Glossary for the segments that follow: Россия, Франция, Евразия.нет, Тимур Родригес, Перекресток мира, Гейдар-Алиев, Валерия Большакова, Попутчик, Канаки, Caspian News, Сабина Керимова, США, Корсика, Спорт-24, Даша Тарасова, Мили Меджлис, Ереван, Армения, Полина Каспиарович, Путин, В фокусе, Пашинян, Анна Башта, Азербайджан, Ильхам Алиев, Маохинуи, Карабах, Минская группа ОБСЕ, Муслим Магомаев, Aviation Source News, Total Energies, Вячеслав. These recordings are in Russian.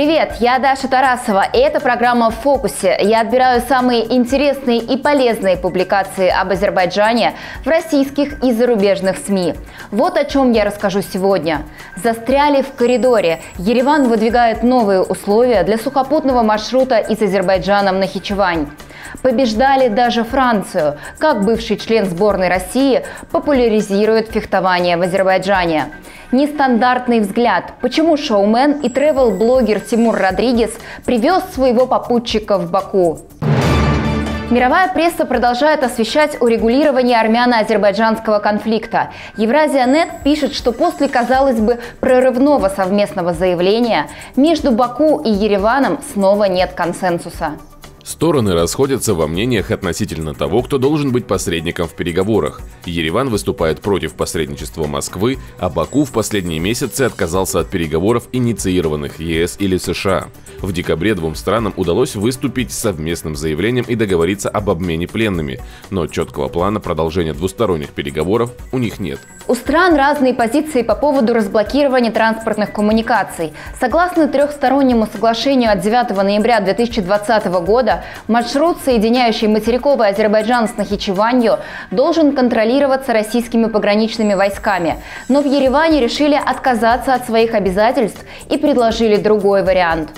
Привет, я Даша Тарасова, и это программа «В фокусе». Я отбираю самые интересные и полезные публикации об Азербайджане в российских и зарубежных СМИ. Вот о чем я расскажу сегодня. Застряли в коридоре. Ереван выдвигает новые условия для сухопутного маршрута из Азербайджана в Нахичевань. Побеждали даже Францию. Как бывший член сборной России популяризирует фехтование в Азербайджане. Нестандартный взгляд. Почему шоумен и тревел-блогер Тимур Родригес привез своего попутчика в Баку? Мировая пресса продолжает освещать урегулирование армяно-азербайджанского конфликта. Евразия.нет пишет, что после, казалось бы, прорывного совместного заявления между Баку и Ереваном снова нет консенсуса. Стороны расходятся во мнениях относительно того, кто должен быть посредником в переговорах. Ереван выступает против посредничества Москвы, а Баку в последние месяцы отказался от переговоров, инициированных ЕС или США. В декабре двум странам удалось выступить с совместным заявлением и договориться об обмене пленными, но четкого плана продолжения двусторонних переговоров у них нет. У стран разные позиции по поводу разблокирования транспортных коммуникаций. Согласно трехстороннему соглашению от 9 ноября 2020 года, маршрут, соединяющий материковый Азербайджан с Нахичеванью, должен контролироваться российскими пограничными войсками. Но в Ереване решили отказаться от своих обязательств и предложили другой вариант.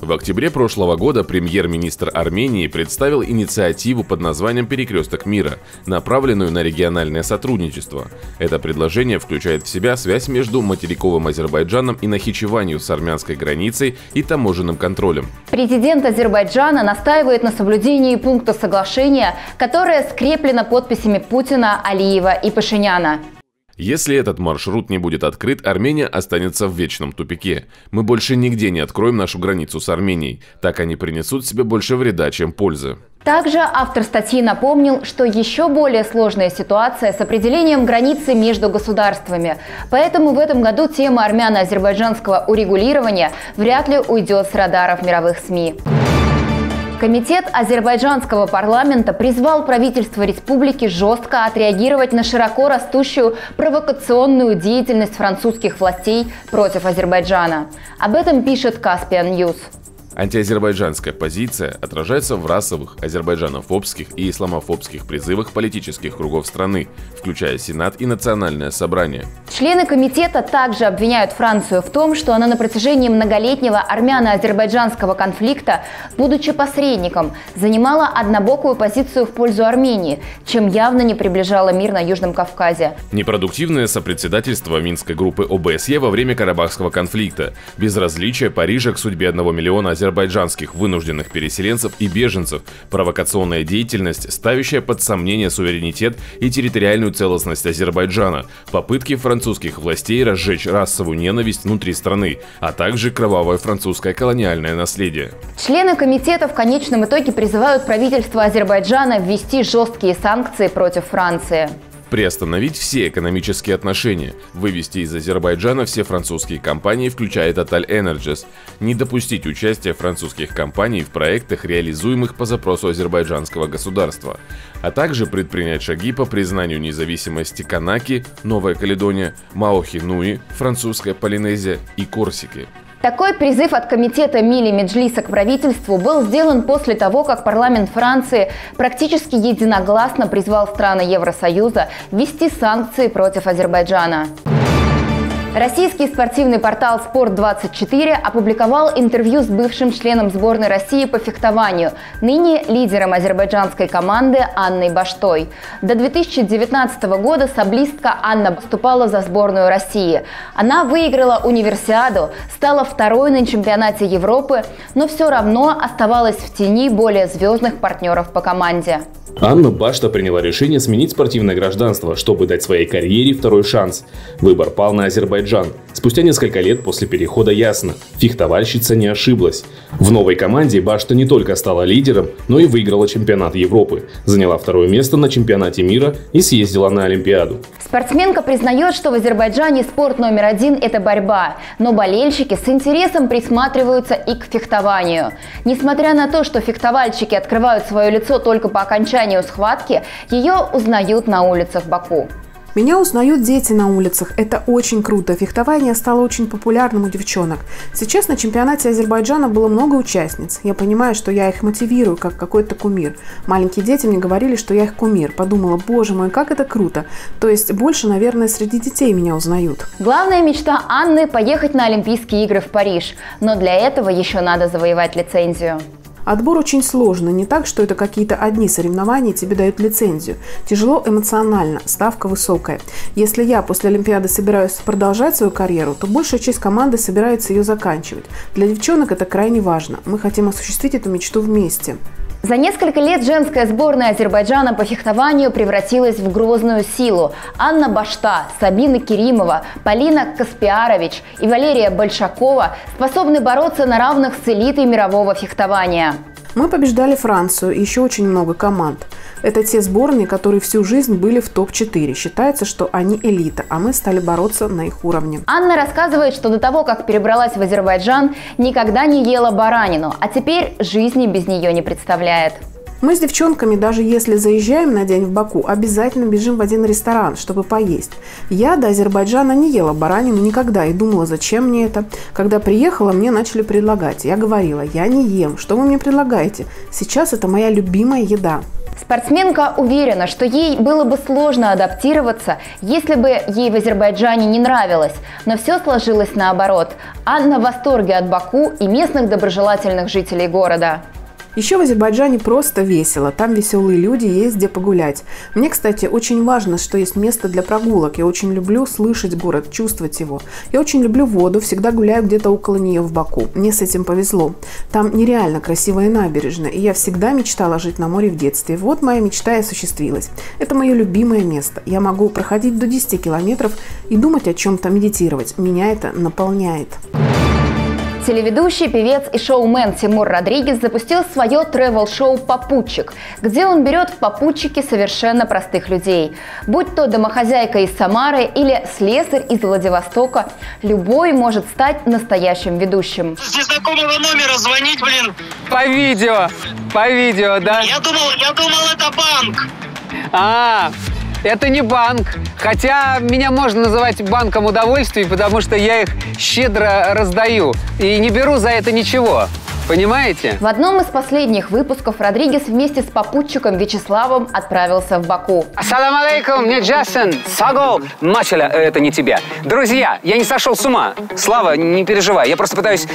В октябре прошлого года премьер-министр Армении представил инициативу под названием «Перекресток мира», направленную на региональное сотрудничество. Это предложение включает в себя связь между материковым Азербайджаном и Нахичеванью с армянской границей и таможенным контролем. Президент Азербайджана настаивает на соблюдении пункта соглашения, которое скреплено подписями Путина, Алиева и Пашиняна. Если этот маршрут не будет открыт, Армения останется в вечном тупике. Мы больше нигде не откроем нашу границу с Арменией. Так они принесут себе больше вреда, чем пользы. Также автор статьи напомнил, что еще более сложная ситуация с определением границы между государствами. Поэтому в этом году тема армяно-азербайджанского урегулирования вряд ли уйдет с радаров мировых СМИ. Комитет азербайджанского парламента призвал правительство республики жестко отреагировать на широко растущую провокационную деятельность французских властей против Азербайджана. Об этом пишет Caspian News. Антиазербайджанская позиция отражается в расовых, азербайджанофобских и исламофобских призывах политических кругов страны, включая Сенат и Национальное собрание. Члены комитета также обвиняют Францию в том, что она на протяжении многолетнего армяно-азербайджанского конфликта, будучи посредником, занимала однобокую позицию в пользу Армении, чем явно не приближала мир на Южном Кавказе. Непродуктивное сопредседательство Минской группы ОБСЕ во время Карабахского конфликта, безразличие Парижа к судьбе 1 миллиона азербайджанских вынужденных переселенцев и беженцев, провокационная деятельность, ставящая под сомнение суверенитет и территориальную целостность Азербайджана, попытки французских властей разжечь расовую ненависть внутри страны, а также кровавое французское колониальное наследие. Члены комитета в конечном итоге призывают правительство Азербайджана ввести жесткие санкции против Франции. Приостановить все экономические отношения, вывести из Азербайджана все французские компании, включая Total Energies, не допустить участия французских компаний в проектах, реализуемых по запросу азербайджанского государства, а также предпринять шаги по признанию независимости Канаки, Новая Каледония, Маохинуи, Французская Полинезия и Корсики. Такой призыв от комитета Мили Меджлиса к правительству был сделан после того, как парламент Франции практически единогласно призвал страны Евросоюза ввести санкции против Азербайджана. Российский спортивный портал «Спорт-24» опубликовал интервью с бывшим членом сборной России по фехтованию, ныне лидером азербайджанской команды Анной Баштой. До 2019 года саблистка Анна выступала за сборную России. Она выиграла универсиаду, стала второй на чемпионате Европы, но все равно оставалась в тени более звездных партнеров по команде. Анна Башта приняла решение сменить спортивное гражданство, чтобы дать своей карьере второй шанс. Выбор пал на Азербайджан. Спустя несколько лет после перехода ясно – фехтовальщица не ошиблась. В новой команде Башта не только стала лидером, но и выиграла чемпионат Европы, заняла второе место на чемпионате мира и съездила на Олимпиаду. Спортсменка признает, что в Азербайджане спорт номер один – это борьба, но болельщики с интересом присматриваются и к фехтованию. Несмотря на то, что фехтовальщики открывают свое лицо только по окончанию схватки, ее узнают на улицах Баку. Меня узнают дети на улицах. Это очень круто. Фехтование стало очень популярным у девчонок. Сейчас на чемпионате Азербайджана было много участниц. Я понимаю, что я их мотивирую, как какой-то кумир. Маленькие дети мне говорили, что я их кумир. Подумала, боже мой, как это круто. То есть больше, наверное, среди детей меня узнают. Главная мечта Анны – поехать на Олимпийские игры в Париж. Но для этого еще надо завоевать лицензию. Отбор очень сложный, не так, что это какие-то одни соревнования тебе дают лицензию. Тяжело эмоционально, ставка высокая. Если я после Олимпиады собираюсь продолжать свою карьеру, то большая часть команды собирается ее заканчивать. Для девчонок это крайне важно. Мы хотим осуществить эту мечту вместе. За несколько лет женская сборная Азербайджана по фехтованию превратилась в грозную силу. Анна Башта, Сабина Керимова, Полина Каспиарович и Валерия Большакова способны бороться на равных с элитой мирового фехтования. Мы побеждали Францию и еще очень много команд. Это те сборные, которые всю жизнь были в топ-4. Считается, что они элита, а мы стали бороться на их уровне. Анна рассказывает, что до того, как перебралась в Азербайджан, никогда не ела баранину, а теперь жизни без нее не представляет. Мы с девчонками, даже если заезжаем на день в Баку, обязательно бежим в один ресторан, чтобы поесть. Я до Азербайджана не ела баранину никогда и думала, зачем мне это. Когда приехала, мне начали предлагать. Я говорила, я не ем, что вы мне предлагаете? Сейчас это моя любимая еда. Спортсменка уверена, что ей было бы сложно адаптироваться, если бы ей в Азербайджане не нравилось. Но все сложилось наоборот. Анна в восторге от Баку и местных доброжелательных жителей города. Еще в Азербайджане просто весело, там веселые люди, есть где погулять. Мне, кстати, очень важно, что есть место для прогулок, я очень люблю слышать город, чувствовать его. Я очень люблю воду, всегда гуляю где-то около нее в Баку, мне с этим повезло. Там нереально красивая набережная, и я всегда мечтала жить на море в детстве. Вот моя мечта и осуществилась. Это мое любимое место, я могу проходить до 10 километров и думать о чем-то, медитировать, меня это наполняет. Телеведущий, певец и шоумен Тимур Родригес запустил свое тревел-шоу «Попутчик», где он берет в попутчики совершенно простых людей. Будь то домохозяйка из Самары или слесарь из Владивостока, любой может стать настоящим ведущим. С незнакомого номера звонить, блин. По видео, да? Я думал, это банк. Это не банк, хотя меня можно называть банком удовольствий, потому что я их щедро раздаю и не беру за это ничего. Понимаете? В одном из последних выпусков Родригес вместе с попутчиком Вячеславом отправился в Баку. Ассаламу алейкум, мне Джасен, Сагол, Мачеля, это не тебя. Друзья, я не сошел с ума. Слава, не переживай, я просто пытаюсь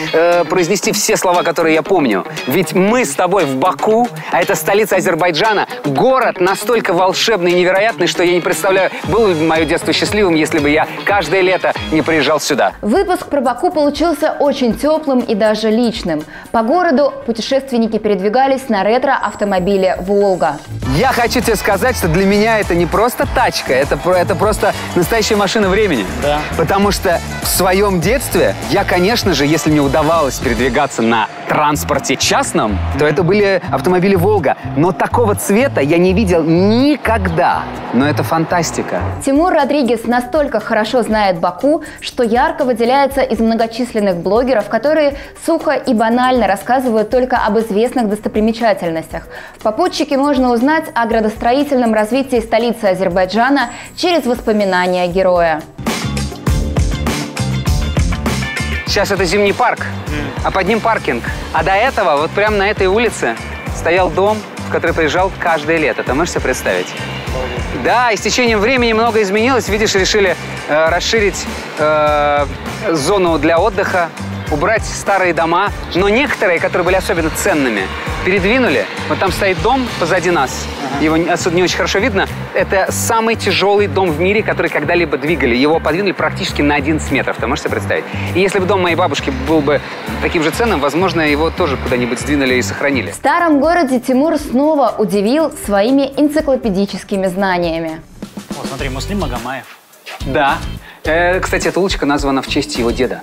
произнести все слова, которые я помню. Ведь мы с тобой в Баку, а это столица Азербайджана, город настолько волшебный и невероятный, что я не представляю, было бы мое детство счастливым, если бы я каждое лето не приезжал сюда. Выпуск про Баку получился очень теплым и даже личным. По городу путешественники передвигались на ретро-автомобиле «Волга». Я хочу тебе сказать, что для меня это не просто тачка, это просто настоящая машина времени. Да. Потому что в своем детстве я, конечно же, если мне удавалось передвигаться на транспорте частном, то это были автомобили «Волга». Но такого цвета я не видел никогда. Но это фантастика. Тимур Родригес настолько хорошо знает Баку, что ярко выделяется из многочисленных блогеров, которые сухо и банально рассказывают только об известных достопримечательностях. В «Попутчике» можно узнать о градостроительном развитии столицы Азербайджана через воспоминания героя. Сейчас это зимний парк, а под ним паркинг. А до этого, вот прямо на этой улице, стоял дом, в который приезжал каждое лето. Ты можешь себе представить? Да, и с течением времени многое изменилось. Видишь, решили расширить зону для отдыха, убрать старые дома. Но некоторые, которые были особенно ценными, передвинули. Вот там стоит дом позади нас. Его отсюда не очень хорошо видно. Это самый тяжелый дом в мире, который когда-либо двигали. Его подвинули практически на 11 метров. Ты можешь себе представить? И если бы дом моей бабушки был бы таким же ценным, возможно, его тоже куда-нибудь сдвинули и сохранили. В старом городе Тимур снова удивил своими энциклопедическими знаниями. Вот смотри, Муслим Магомаев. Да. Кстати, эта улочка названа в честь его деда,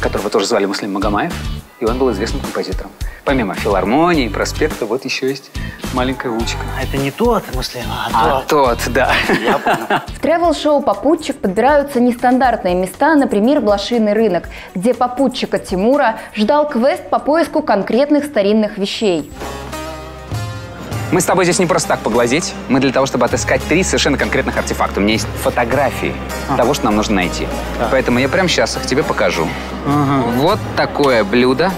которого тоже звали Муслим Магомаев, и он был известным композитором. Помимо филармонии, проспекта, вот еще есть маленькая улочка. Это не тот Муслим, а тот. А тот, да. Я понял. В тревел-шоу «Попутчик» подбираются нестандартные места, например, блошиный рынок, где попутчика Тимура ждал квест по поиску конкретных старинных вещей. Мы с тобой здесь не просто так поглазеть. Мы для того, чтобы отыскать три совершенно конкретных артефакта. У меня есть фотографии того, что нам нужно найти. Поэтому я прямо сейчас их тебе покажу. Вот такое блюдо.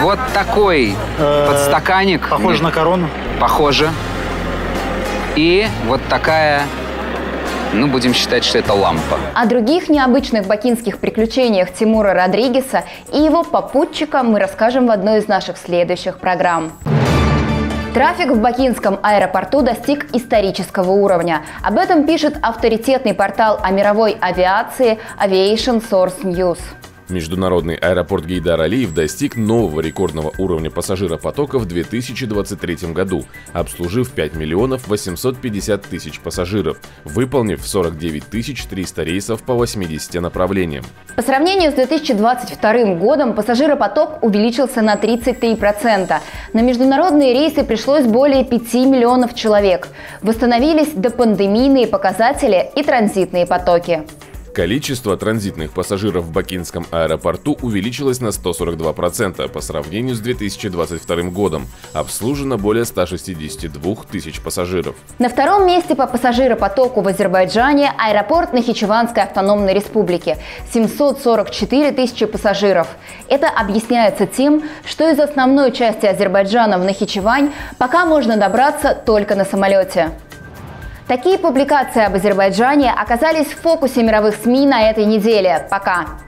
Вот такой подстаканник. Похоже на корону. Похоже. И вот такая... Ну, будем считать, что это лампа. О других необычных бакинских приключениях Тимура Родригеса и его попутчика мы расскажем в одной из наших следующих программ. Трафик в бакинском аэропорту достиг исторического уровня. Об этом пишет авторитетный портал о мировой авиации Aviation Source News. Международный аэропорт Гейдар-Алиев достиг нового рекордного уровня пассажиропотока в 2023 году, обслужив 5 миллионов 850 тысяч пассажиров, выполнив 49 300 рейсов по 80 направлениям. По сравнению с 2022 годом пассажиропоток увеличился на 33%. На международные рейсы пришлось более 5 миллионов человек. Восстановились допандемийные показатели и транзитные потоки. Количество транзитных пассажиров в бакинском аэропорту увеличилось на 142% по сравнению с 2022 годом. Обслужено более 162 тысяч пассажиров. На втором месте по пассажиропотоку в Азербайджане аэропорт Нахичеванской автономной республики – 744 тысячи пассажиров. Это объясняется тем, что из основной части Азербайджана в Нахичевань пока можно добраться только на самолете. Такие публикации об Азербайджане оказались в фокусе мировых СМИ на этой неделе. Пока!